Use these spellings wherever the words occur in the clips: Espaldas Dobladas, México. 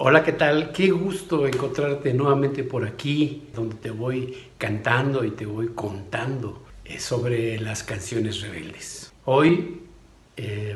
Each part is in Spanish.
Hola, ¿qué tal? Qué gusto encontrarte nuevamente por aquí, donde te voy cantando y te voy contando sobre las canciones rebeldes. Hoy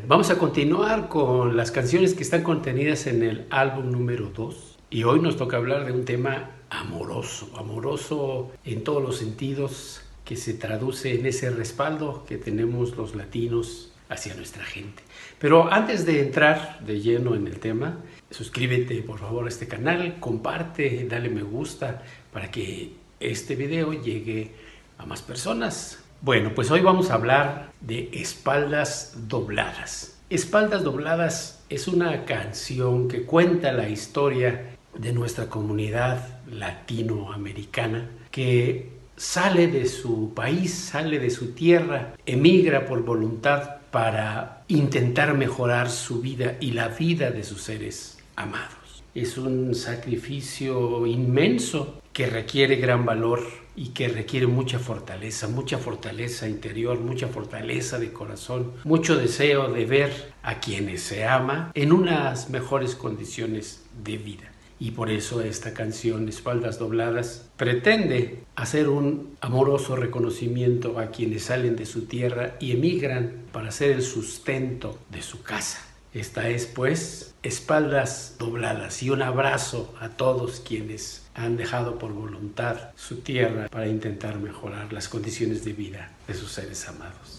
vamos a continuar con las canciones que están contenidas en el álbum número 2. Y hoy nos toca hablar de un tema amoroso, amoroso en todos los sentidos, que se traduce en ese respaldo que tenemos los latinos hacia nuestra gente. Pero antes de entrar de lleno en el tema, suscríbete por favor a este canal, comparte, dale me gusta para que este video llegue a más personas. Bueno, pues hoy vamos a hablar de Espaldas Dobladas. Espaldas Dobladas es una canción que cuenta la historia de nuestra comunidad latinoamericana que sale de su país, sale de su tierra, emigra por voluntad para intentar mejorar su vida y la vida de sus seres amados. Es un sacrificio inmenso que requiere gran valor y que requiere mucha fortaleza interior, mucha fortaleza de corazón, mucho deseo de ver a quienes se ama en unas mejores condiciones de vida. Y por eso esta canción, Espaldas Dobladas, pretende hacer un amoroso reconocimiento a quienes salen de su tierra y emigran para ser el sustento de su casa. Esta es, pues, Espaldas Dobladas, y un abrazo a todos quienes han dejado por voluntad su tierra para intentar mejorar las condiciones de vida de sus seres amados.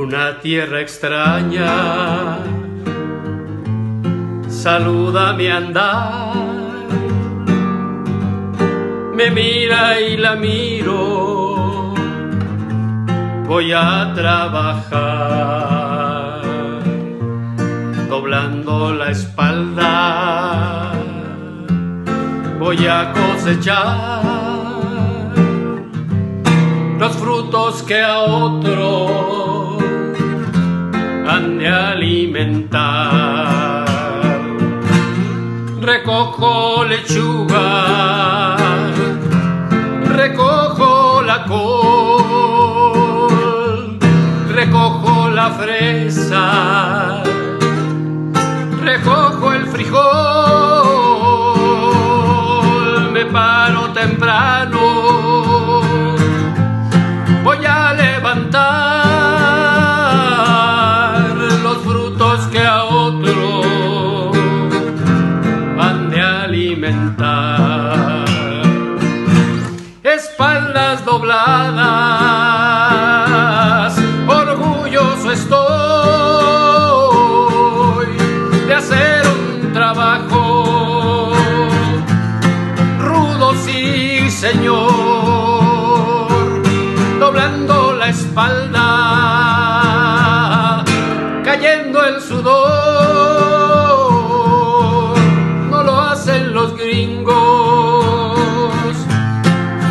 Una tierra extraña saluda mi andar, me mira y la miro, voy a trabajar, doblando la espalda, voy a cosechar los frutos que a otros han de alimentar. Recojo lechuga, recojo la col, recojo la fresa, recojo el frijol, me paro temprano, voy a levantar que a otro han de alimentar. Espaldas dobladas, orgulloso estoy de hacer un trabajo rudo, sí señor, doblando la espalda, cayendo el sudor. No lo hacen los gringos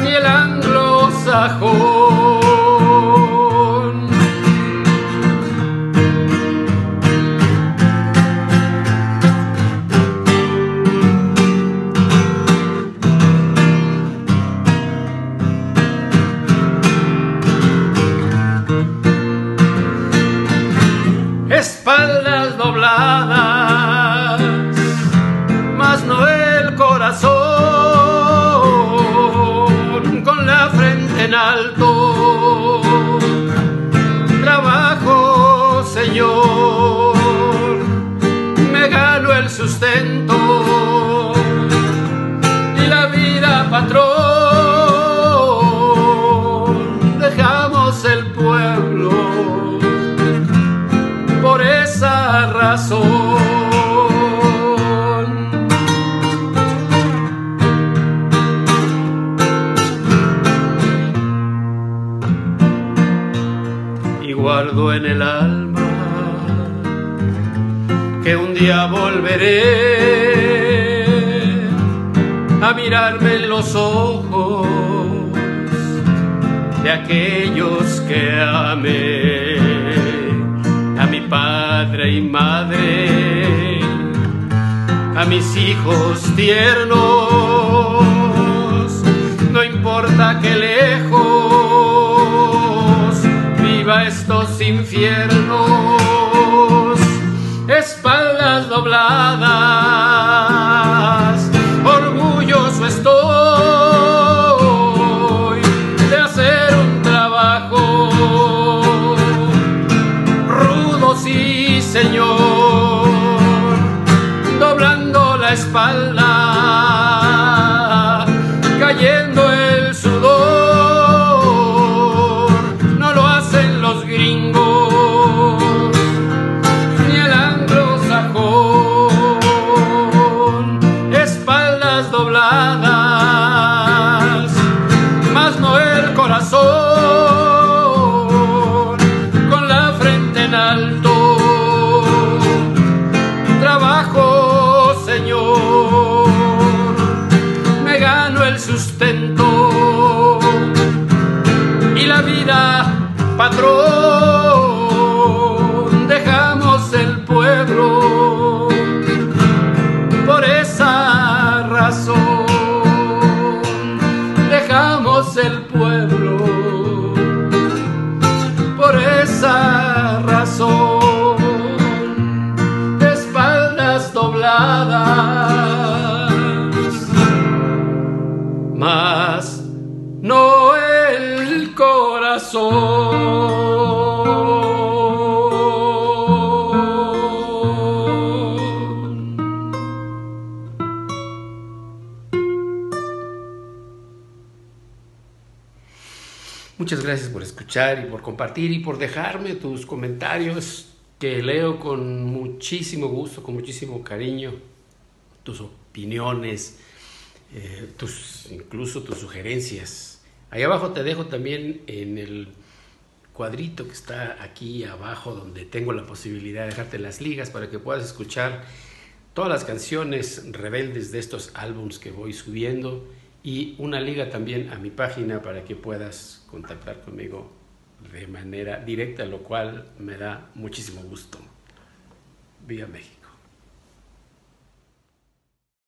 ni el anglosajón. Espaldas dobladas, mas no el corazón, con la frente en alto, trabajo, señor, me gano el sustento y la vida, patrón, dejamos el pueblo por esa razón. Y guardo en el alma que un día volveré a mirarme en los ojos de aquellos que amé, a mi padre y madre, a mis hijos tiernos, no importa que lejos viva estos infiernos. Espaldas dobladas, orgulloso estoy de hacer un trabajo rudo, sí señor, doblando la espalda, cayendo el sudor. No lo hacen los gringos ni el anglosajón. Espaldas dobladas, más no el corazón, con la frente en alto. Sustento y la vida, patrón, dejamos el pueblo por esa razón, dejamos el pueblo por esa razón. Espaldas dobladas, más no el corazón. Muchas gracias por escuchar y por compartir y por dejarme tus comentarios, que leo con muchísimo gusto, con muchísimo cariño, tus opiniones, incluso tus sugerencias. Ahí abajo te dejo también en el cuadrito que está aquí abajo, donde tengo la posibilidad de dejarte las ligas para que puedas escuchar todas las canciones rebeldes de estos álbums que voy subiendo, y una liga también a mi página para que puedas contactar conmigo de manera directa, lo cual me da muchísimo gusto. Viva México.